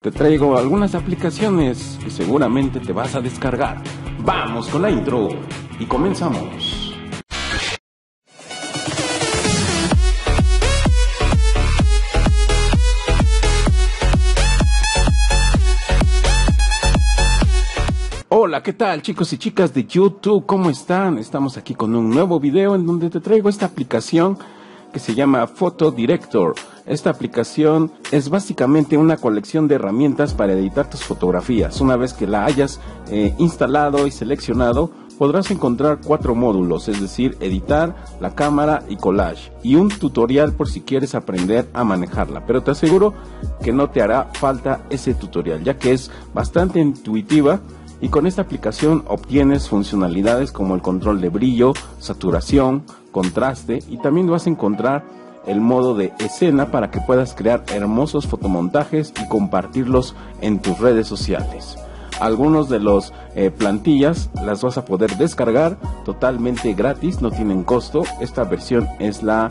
Te traigo algunas aplicaciones que seguramente te vas a descargar. Vamos con la intro y comenzamos. Hola, ¿qué tal chicos y chicas de YouTube? ¿Cómo están? Estamos aquí con un nuevo video en donde te traigo esta aplicación que se llama Photo Director. Esta aplicación es básicamente una colección de herramientas para editar tus fotografías. Una vez que la hayas instalado y seleccionado, podrás encontrar 4 módulos, es decir, editar, la cámara y collage, y un tutorial por si quieres aprender a manejarla, pero te aseguro que no te hará falta ese tutorial, ya que es bastante intuitiva. Y con esta aplicación obtienes funcionalidades como el control de brillo, saturación, contraste, y también vas a encontrar el modo de escena para que puedas crear hermosos fotomontajes y compartirlos en tus redes sociales. Algunos de los plantillas las vas a poder descargar totalmente gratis, no tienen costo. Esta versión es la,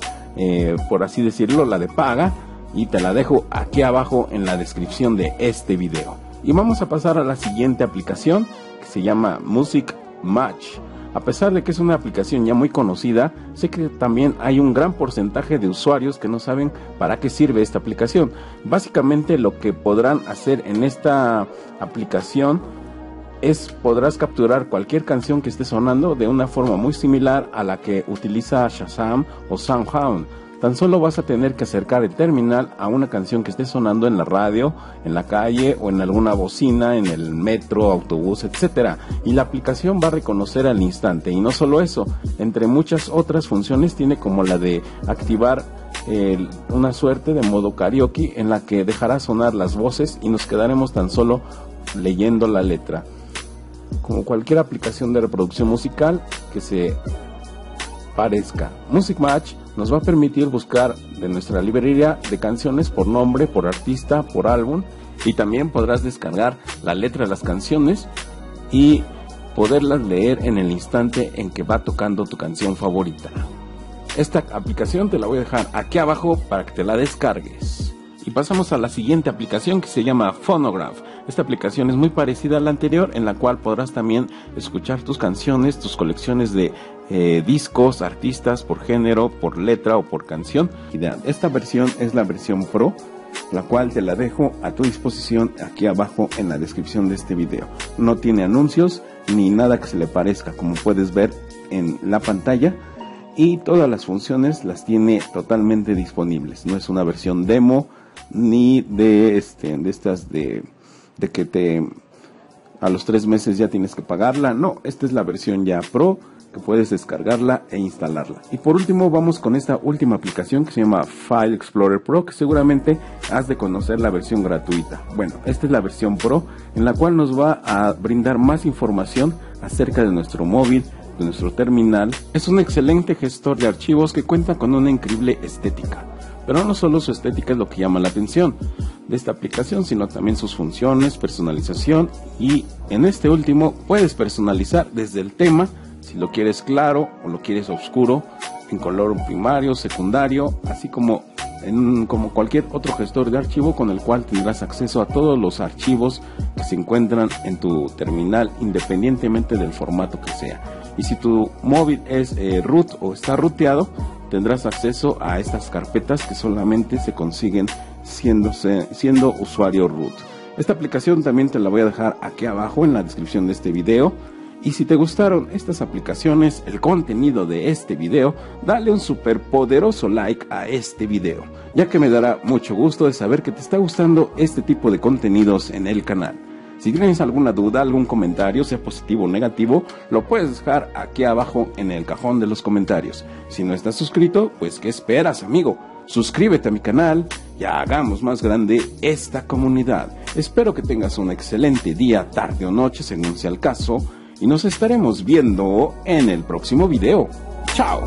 por así decirlo, la de paga, y te la dejo aquí abajo en la descripción de este video. Y vamos a pasar a la siguiente aplicación, que se llama Musixmatch. A pesar de que es una aplicación ya muy conocida, sé que también hay un gran porcentaje de usuarios que no saben para qué sirve esta aplicación. Básicamente lo que podrán hacer en esta aplicación es podrás capturar cualquier canción que esté sonando de una forma muy similar a la que utiliza Shazam o SoundHound. Tan solo vas a tener que acercar el terminal a una canción que esté sonando en la radio, en la calle o en alguna bocina, en el metro, autobús, etc. Y la aplicación va a reconocer al instante. Y no solo eso, entre muchas otras funciones tiene como la de activar una suerte de modo karaoke en la que dejará sonar las voces y nos quedaremos tan solo leyendo la letra. Como cualquier aplicación de reproducción musical que se parezca, Musixmatch nos va a permitir buscar de nuestra librería de canciones por nombre, por artista, por álbum, y también podrás descargar la letra de las canciones y poderlas leer en el instante en que va tocando tu canción favorita. Esta aplicación te la voy a dejar aquí abajo para que te la descargues. Y pasamos a la siguiente aplicación, que se llama Phonograph. Esta aplicación es muy parecida a la anterior, en la cual podrás también escuchar tus canciones, tus colecciones de discos, artistas, por género, por letra o por canción. Esta versión es la versión Pro, la cual te la dejo a tu disposición aquí abajo en la descripción de este video. No tiene anuncios ni nada que se le parezca, como puedes ver en la pantalla. Y todas las funciones las tiene totalmente disponibles. No es una versión demo, ni de que a los 3 meses ya tienes que pagarla. No, esta es la versión ya Pro, que puedes descargarla e instalarla. Y por último vamos con esta última aplicación, que se llama File Explorer Pro, que seguramente has de conocer la versión gratuita. Bueno, esta es la versión Pro, en la cual nos va a brindar más información acerca de nuestro móvil, de nuestro terminal. Es un excelente gestor de archivos que cuenta con una increíble estética. Pero no solo su estética es lo que llama la atención de esta aplicación, sino también sus funciones, personalización, y en este último puedes personalizar desde el tema, si lo quieres claro o lo quieres oscuro, en color primario, secundario, así como como cualquier otro gestor de archivo, con el cual tendrás acceso a todos los archivos que se encuentran en tu terminal, independientemente del formato que sea. Y si tu móvil es root o está rooteado, tendrás acceso a estas carpetas que solamente se consiguen siendo usuario root. Esta aplicación también te la voy a dejar aquí abajo en la descripción de este video. Y si te gustaron estas aplicaciones, el contenido de este video, dale un super poderoso like a este video, ya que me dará mucho gusto de saber que te está gustando este tipo de contenidos en el canal. Si tienes alguna duda, algún comentario, sea positivo o negativo, lo puedes dejar aquí abajo en el cajón de los comentarios. Si no estás suscrito, pues ¿qué esperas, amigo? Suscríbete a mi canal y hagamos más grande esta comunidad. Espero que tengas un excelente día, tarde o noche, según sea el caso, y nos estaremos viendo en el próximo video. ¡Chao!